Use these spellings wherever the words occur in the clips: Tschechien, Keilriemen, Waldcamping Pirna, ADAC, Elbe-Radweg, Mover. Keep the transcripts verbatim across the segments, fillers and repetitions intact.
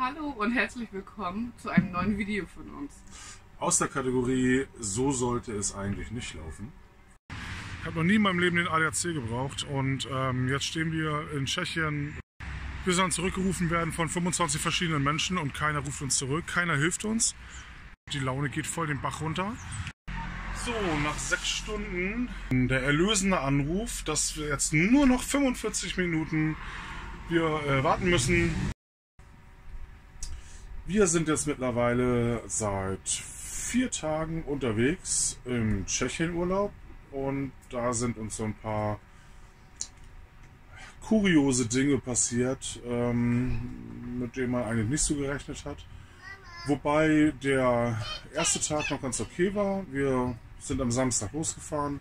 Hallo und herzlich willkommen zu einem neuen Video von uns. Aus der Kategorie, so sollte es eigentlich nicht laufen. Ich habe noch nie in meinem Leben den A D A C gebraucht und ähm, jetzt stehen wir in Tschechien. Wir sollen zurückgerufen werden von fünfundzwanzig verschiedenen Menschen und keiner ruft uns zurück, keiner hilft uns. Die Laune geht voll den Bach runter. So, nach sechs Stunden der erlösende Anruf, dass wir jetzt nur noch fünfundvierzig Minuten wir, äh, warten müssen. Wir sind jetzt mittlerweile seit vier Tagen unterwegs im Tschechienurlaub und da sind uns so ein paar kuriose Dinge passiert, ähm, mit denen man eigentlich nicht so gerechnet hat. Wobei der erste Tag noch ganz okay war. Wir sind am Samstag losgefahren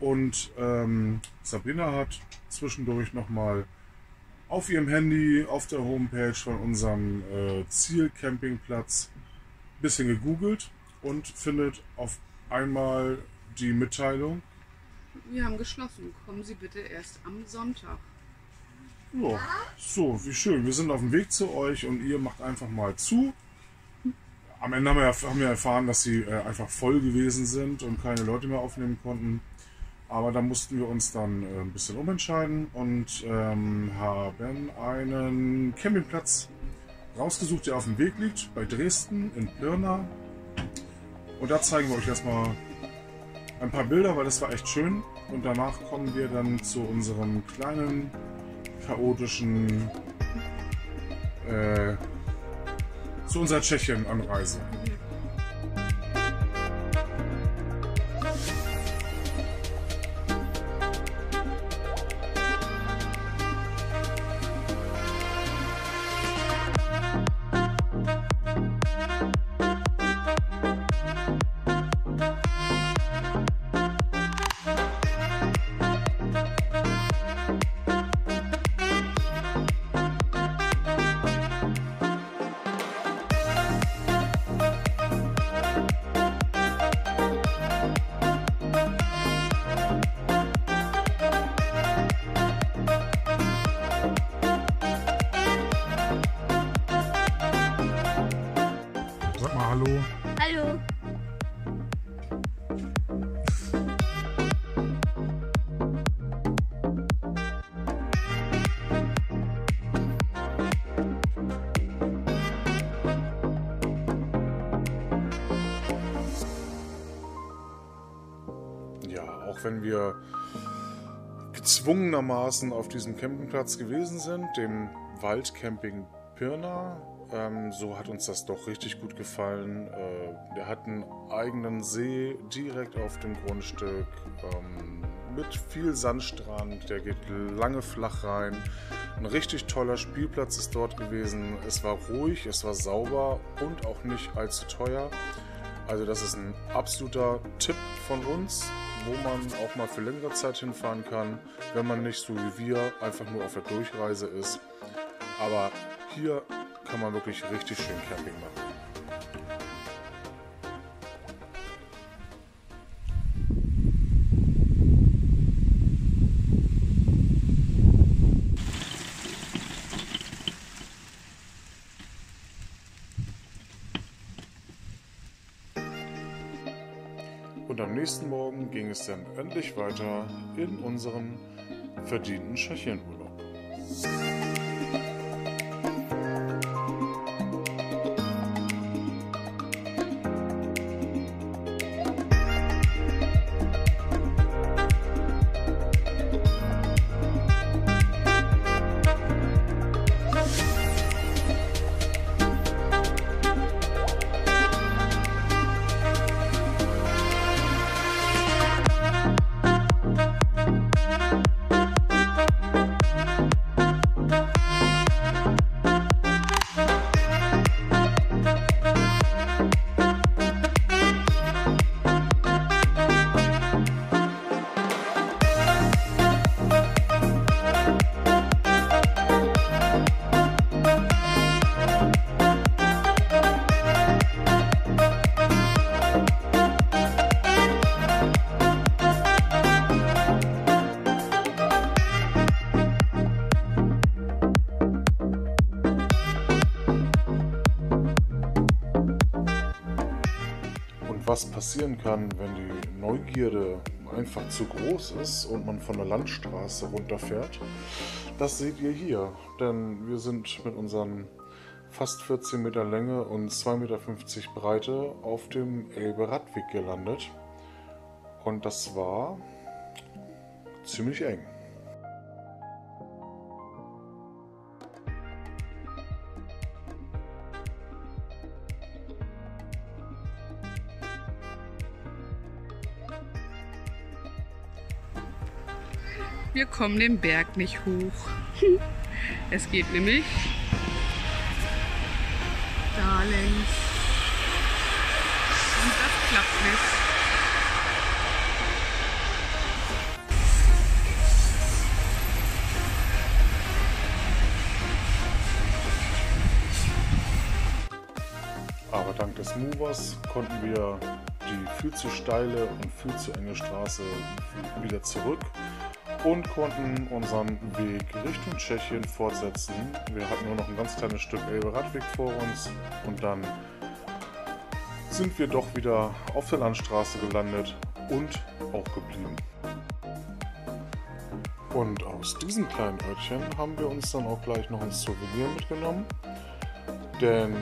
und ähm, Sabrina hat zwischendurch nochmal auf ihrem Handy, auf der Homepage von unserem äh, Zielcampingplatz ein bisschen gegoogelt und findet auf einmal die Mitteilung. Wir haben geschlossen, kommen Sie bitte erst am Sonntag. Ja, so, wie schön, wir sind auf dem Weg zu euch und ihr macht einfach mal zu. Am Ende haben wir, haben wir erfahren, dass sie äh, einfach voll gewesen sind und keine Leute mehr aufnehmen konnten. Aber da mussten wir uns dann äh, ein bisschen umentscheiden und ähm, haben einen Campingplatz rausgesucht, der auf dem Weg liegt, bei Dresden in Pirna. Und da zeigen wir euch erstmal ein paar Bilder, weil das war echt schön. Und danach kommen wir dann zu unserem kleinen, chaotischen, äh, zu unserer Tschechien-Anreise. Hallo. Ja, auch wenn wir gezwungenermaßen auf diesem Campingplatz gewesen sind, dem Waldcamping Pirna, so hat uns das doch richtig gut gefallen. Wir hatten einen eigenen See direkt auf dem Grundstück mit viel Sandstrand, der geht lange flach rein. Ein richtig toller Spielplatz ist dort gewesen. Es war ruhig, es war sauber und auch nicht allzu teuer. Also das ist ein absoluter Tipp von uns, wo man auch mal für längere Zeit hinfahren kann, wenn man nicht so wie wir einfach nur auf der Durchreise ist. Aber hier kann man wirklich richtig schön Camping machen. Und am nächsten Morgen ging es dann endlich weiter in unserem verdienten Tschechienurlaub. was passieren kann, wenn die Neugierde einfach zu groß ist und man von der Landstraße runterfährt, das seht ihr hier. Denn wir sind mit unseren fast vierzehn Meter Länge und zwei Meter fünfzig Breite auf dem Elbe-Radweg gelandet. Und das war ziemlich eng. Wir kommen den Berg nicht hoch. Es geht nämlich da längs. Und das klappt nicht. Aber dank des Movers konnten wir die viel zu steile und viel zu enge Straße wieder zurück und konnten unseren Weg Richtung Tschechien fortsetzen. Wir hatten nur noch ein ganz kleines Stück Elbe-Radweg vor uns und dann sind wir doch wieder auf der Landstraße gelandet und auch geblieben. Und aus diesem kleinen Örtchen haben wir uns dann auch gleich noch ein Souvenir mitgenommen, denn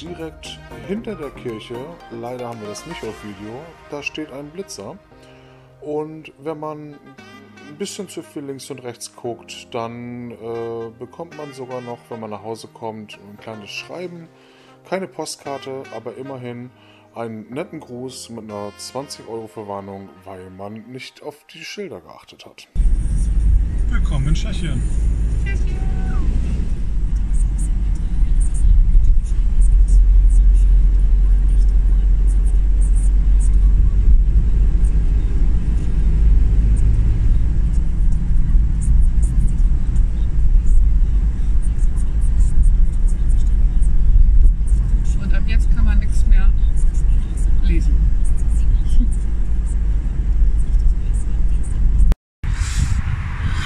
direkt hinter der Kirche, leider haben wir das nicht auf Video, da steht ein Blitzer und wenn man ein bisschen zu viel links und rechts guckt, dann äh, bekommt man sogar noch, wenn man nach Hause kommt, ein kleines Schreiben. Keine Postkarte, aber immerhin einen netten Gruß mit einer zwanzig Euro Verwarnung, weil man nicht auf die Schilder geachtet hat. Willkommen in Tschechien.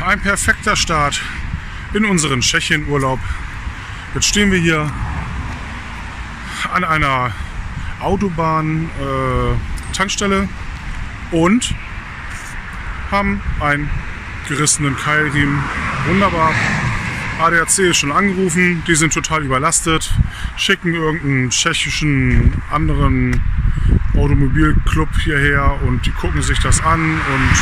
Ein perfekter Start in unseren Tschechien-Urlaub. Jetzt stehen wir hier an einer Autobahn-Tankstelle äh, und haben einen gerissenen Keilriemen. Wunderbar. A D A C ist schon angerufen, die sind total überlastet, schicken irgendeinen tschechischen anderen Automobilclub hierher und die gucken sich das an und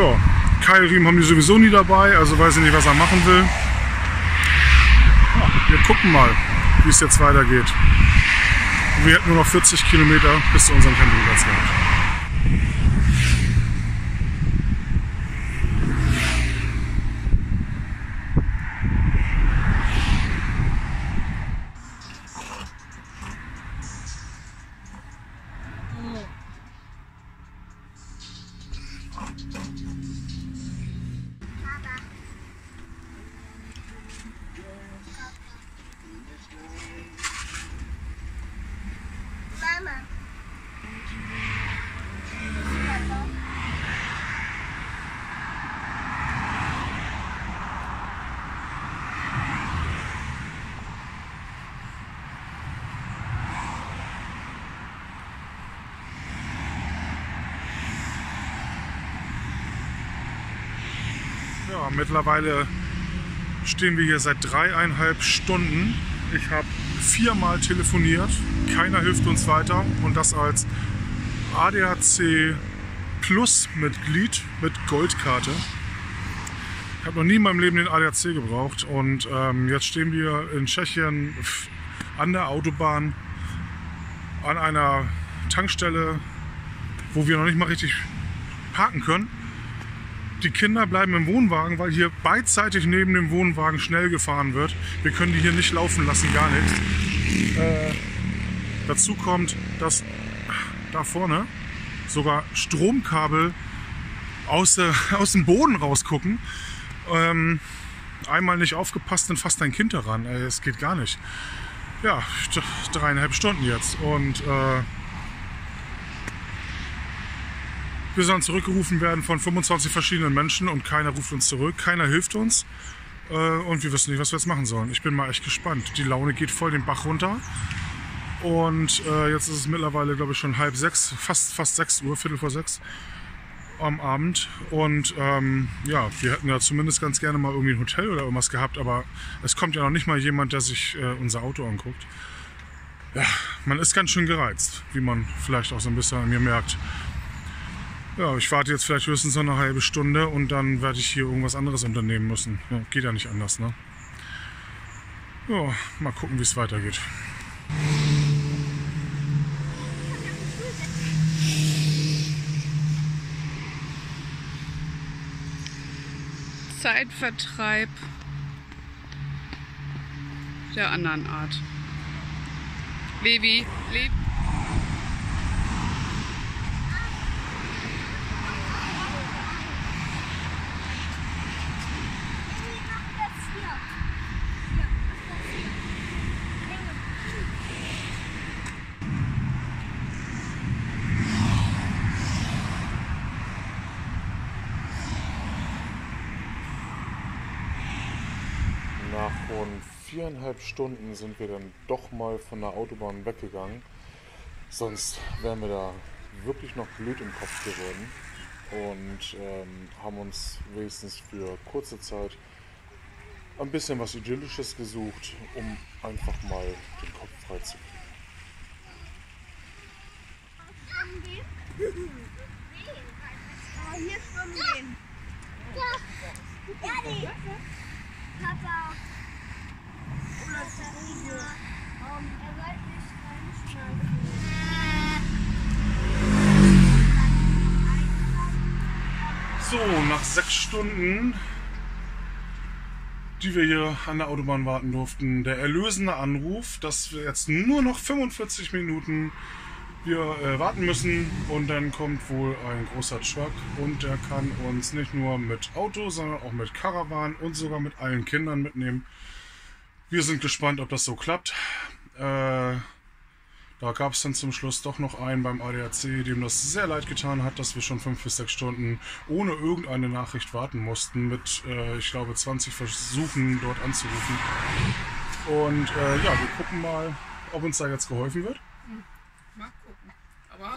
ja. Keilriemen haben die sowieso nie dabei, also weiß ich nicht, was er machen will. Ja, wir gucken mal, wie es jetzt weitergeht. Wir hätten nur noch vierzig Kilometer bis zu unserem Campingplatz gehabt. Ja, mittlerweile stehen wir hier seit dreieinhalb Stunden. Ich habe viermal telefoniert, keiner hilft uns weiter und das als A D A C Plus Mitglied mit Goldkarte. Ich habe noch nie in meinem Leben den A D A C gebraucht und ähm, jetzt stehen wir in Tschechien an der Autobahn an einer Tankstelle, wo wir noch nicht mal richtig parken können. Die Kinder bleiben im Wohnwagen, weil hier beidseitig neben dem Wohnwagen schnell gefahren wird. Wir können die hier nicht laufen lassen, gar nichts. Äh, dazu kommt, dass da vorne sogar Stromkabel aus, äh, aus dem Boden rausgucken. Ähm, einmal nicht aufgepasst, dann fasst ein Kind daran. Es geht gar nicht. Ja, dreieinhalb Stunden jetzt. Und äh, wir sollen zurückgerufen werden von fünfundzwanzig verschiedenen Menschen und keiner ruft uns zurück, keiner hilft uns äh, und wir wissen nicht, was wir jetzt machen sollen. Ich bin mal echt gespannt. Die Laune geht voll den Bach runter Und äh, jetzt ist es mittlerweile, glaube ich, schon halb sechs, fast, fast sechs Uhr, Viertel vor sechs am Abend. Und ähm, ja, wir hätten ja zumindest ganz gerne mal irgendwie ein Hotel oder irgendwas gehabt, aber es kommt ja noch nicht mal jemand, der sich äh, unser Auto anguckt. Ja, man ist ganz schön gereizt, wie man vielleicht auch so ein bisschen an mir merkt. Ja, ich warte jetzt vielleicht höchstens noch eine halbe Stunde und dann werde ich hier irgendwas anderes unternehmen müssen. Ja, geht ja nicht anders, ne? Ja, mal gucken, wie es weitergeht. Zeitvertreib der anderen Art. Levi, Levi. Nach rund viereinhalb Stunden sind wir dann doch mal von der Autobahn weggegangen. Sonst wären wir da wirklich noch blöd im Kopf geworden und ähm, haben uns wenigstens für kurze Zeit ein bisschen was Idyllisches gesucht, um einfach mal den Kopf frei zu kriegen. Hier schwimmen gehen. Daddy! Papa! Oder Sarina! Um, er wollte mich reinschmeißen. So, nach sechs Stunden, die wir hier an der Autobahn warten durften, der erlösende Anruf, dass wir jetzt nur noch fünfundvierzig Minuten wir, äh, warten müssen und dann kommt wohl ein großer Truck und der kann uns nicht nur mit Auto, sondern auch mit Karawan und sogar mit allen Kindern mitnehmen. Wir sind gespannt, ob das so klappt. Äh, da gab es dann zum Schluss doch noch einen beim A D A C, dem das sehr leid getan hat, dass wir schon fünf bis sechs Stunden ohne irgendeine Nachricht warten mussten mit, äh, ich glaube, zwanzig Versuchen dort anzurufen. Und äh, ja, wir gucken mal, ob uns da jetzt geholfen wird. Aber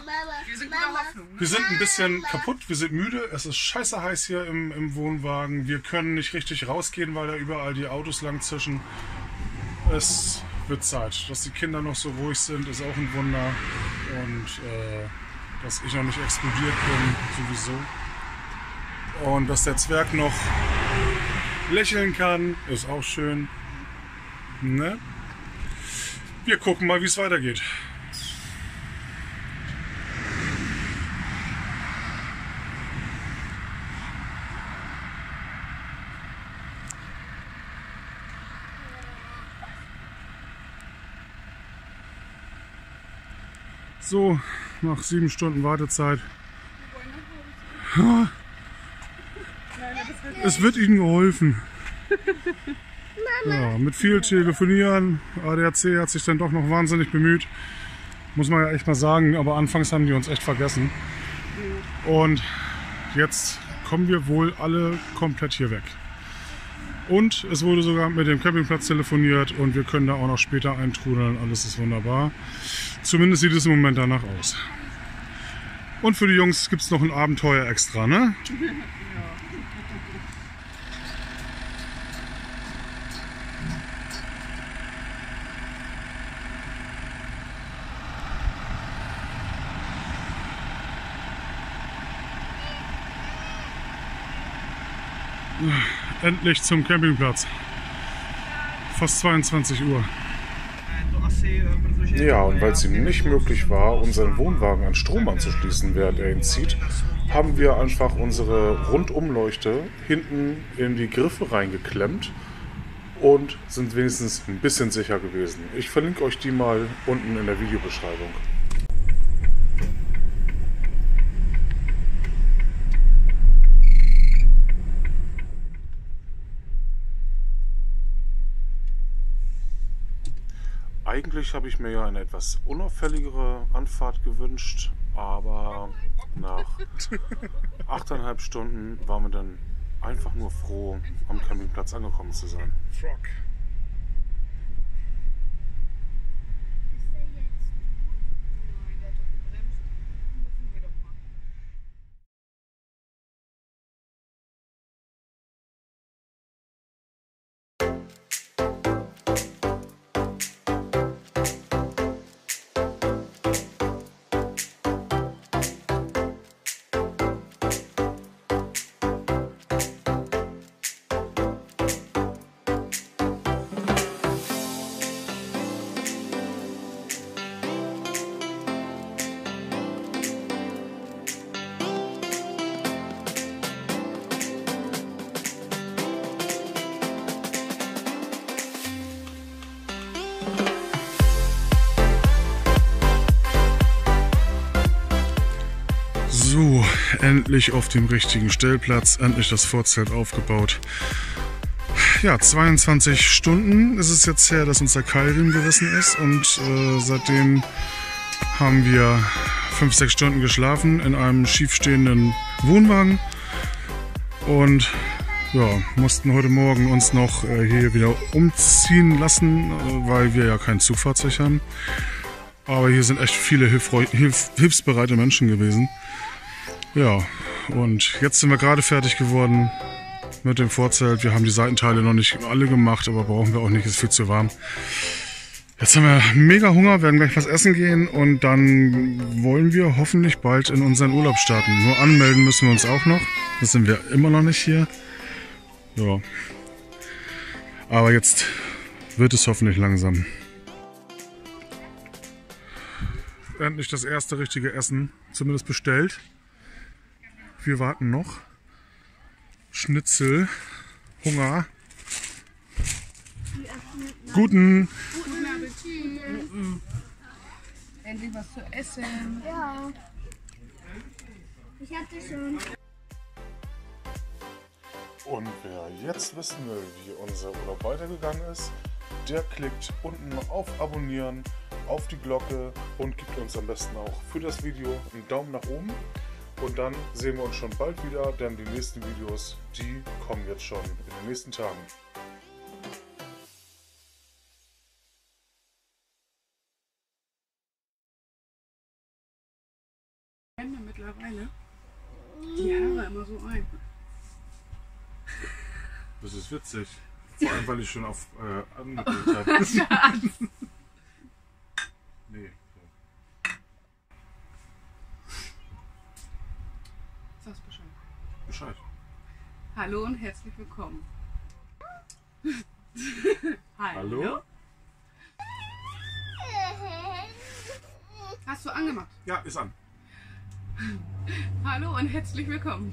wir sind guter Hoffnung, ne? Wir sind ein bisschen kaputt, wir sind müde, es ist scheiße heiß hier im, im Wohnwagen. Wir können nicht richtig rausgehen, weil da überall die Autos lang zischen. Es wird Zeit. Dass die Kinder noch so ruhig sind, ist auch ein Wunder. Und äh, dass ich noch nicht explodiert bin, sowieso. Und dass der Zwerg noch lächeln kann, ist auch schön. Ne? Wir gucken mal, wie es weitergeht. So, nach sieben Stunden Wartezeit. Ja. Es wird ihnen geholfen. Ja, mit viel Telefonieren. A D A C hat sich dann doch noch wahnsinnig bemüht. Muss man ja echt mal sagen, aber anfangs haben die uns echt vergessen. Und jetzt kommen wir wohl alle komplett hier weg. Und es wurde sogar mit dem Campingplatz telefoniert und wir können da auch noch später eintrudeln. Alles ist wunderbar. Zumindest sieht es im Moment danach aus. Und für die Jungs gibt es noch ein Abenteuer extra, ne? Ja. Endlich zum Campingplatz. Fast zweiundzwanzig Uhr. Ja, und weil es ihm nicht möglich war, unseren Wohnwagen an Strom anzuschließen, während er ihn zieht, haben wir einfach unsere Rundumleuchte hinten in die Griffe reingeklemmt und sind wenigstens ein bisschen sicher gewesen. Ich verlinke euch die mal unten in der Videobeschreibung. Eigentlich habe ich mir ja eine etwas unauffälligere Anfahrt gewünscht, aber nach achteinhalb Stunden waren wir dann einfach nur froh, am Campingplatz angekommen zu sein. Frog. Ist er jetzt? endlich auf dem richtigen Stellplatz, endlich das Vorzelt aufgebaut. Ja, zweiundzwanzig Stunden ist es jetzt her, dass uns der Keilriemen gerissen ist, und äh, seitdem haben wir fünf, sechs Stunden geschlafen in einem schiefstehenden Wohnwagen und ja, mussten heute Morgen uns noch äh, hier wieder umziehen lassen, äh, weil wir ja kein Zugfahrzeug haben. Aber hier sind echt viele hilf hilfsbereite Menschen gewesen. Ja, und jetzt sind wir gerade fertig geworden mit dem Vorzelt. Wir haben die Seitenteile noch nicht alle gemacht, aber brauchen wir auch nicht, ist viel zu warm. Jetzt haben wir mega Hunger, werden gleich was essen gehen und dann wollen wir hoffentlich bald in unseren Urlaub starten. Nur anmelden müssen wir uns auch noch. Das sind wir immer noch nicht hier. Ja. Aber jetzt wird es hoffentlich langsam. Endlich das erste richtige Essen, zumindest bestellt. Wir warten noch. Schnitzel, Hunger. Guten. Guten Appetit. Endlich was zu essen. Ja. Ich hatte schon. Und wer jetzt wissen will, wie unser Urlaub weitergegangen ist, der klickt unten auf Abonnieren, auf die Glocke und gibt uns am besten auch für das Video einen Daumen nach oben. Und dann sehen wir uns schon bald wieder, denn die nächsten Videos, die kommen jetzt schon in den nächsten Tagen. Mittlerweile die Haare immer so ein. Das ist witzig, vor allem weil ich schon auf äh, angekündigt habe. Nee. Sag's Bescheid. Bescheid. Hallo und herzlich willkommen. Hallo? Hallo? Hast du angemacht? Ja, ist an. Hallo und herzlich willkommen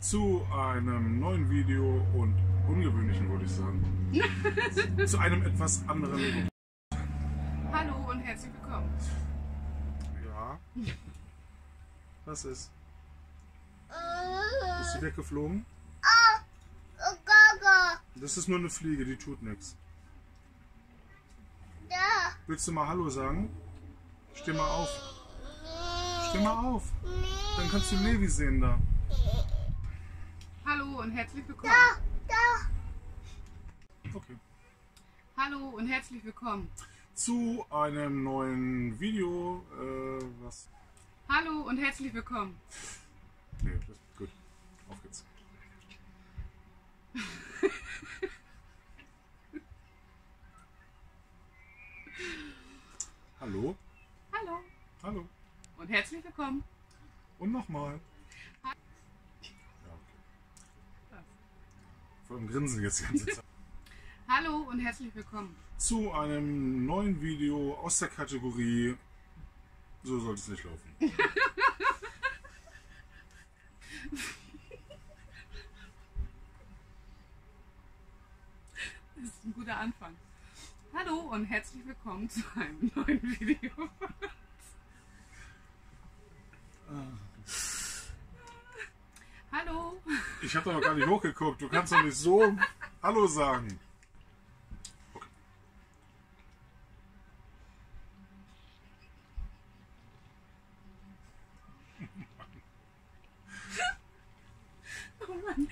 zu einem neuen Video und ungewöhnlichen, würde ich sagen. Zu einem etwas anderen Video. Hallo und herzlich willkommen. Ja. Was ist? Ist sie weggeflogen? Das ist nur eine Fliege, die tut nichts. Willst du mal Hallo sagen? Steh mal auf. Steh mal auf. Dann kannst du Levi sehen da. Hallo und herzlich willkommen. Da, da. Okay. Hallo und herzlich willkommen zu einem neuen Video. Äh, was? Hallo und herzlich willkommen. Nee, das ist gut. Auf geht's. Hallo. Hallo. Hallo. Und herzlich willkommen. Und nochmal. Ja, okay. Vor allem grinsen jetzt die ganze Zeit. Hallo und herzlich willkommen zu einem neuen Video aus der Kategorie So sollte es nicht laufen. Das ist ein guter Anfang. Hallo und herzlich willkommen zu einem neuen Video. Hallo. Ich habe doch noch gar nicht hochgeguckt. Du kannst doch nicht so Hallo sagen. Okay. Oh Mann.